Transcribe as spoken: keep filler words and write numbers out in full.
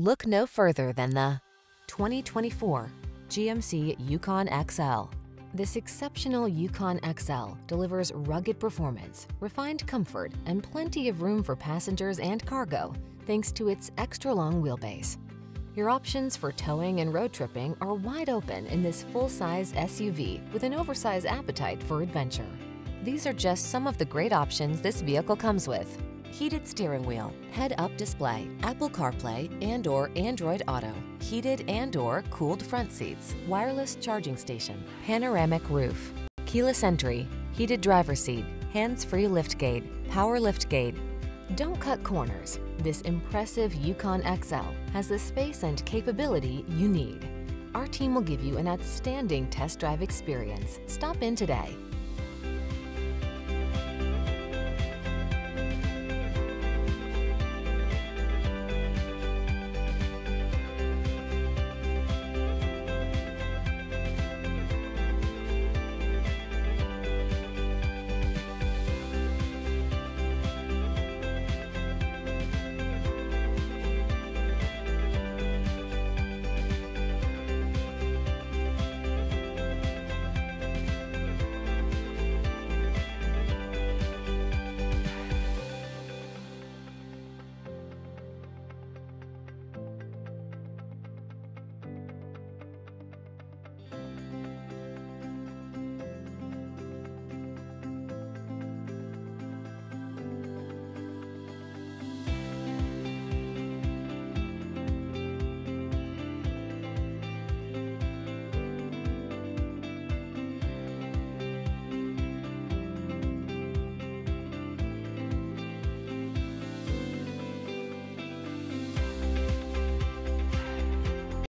Look no further than the twenty twenty-four G M C Yukon X L. This exceptional Yukon X L delivers rugged performance, refined comfort, and plenty of room for passengers and cargo, thanks to its extra-long wheelbase. Your options for towing and road tripping are wide open in this full-size S U V with an oversized appetite for adventure. These are just some of the great options this vehicle comes with: heated steering wheel, head-up display, Apple CarPlay and or Android Auto, heated and or cooled front seats, wireless charging station, panoramic roof, keyless entry, heated driver's seat, hands-free liftgate, power liftgate. Don't cut corners. This impressive Yukon X L has the space and capability you need. Our team will give you an outstanding test drive experience. Stop in today.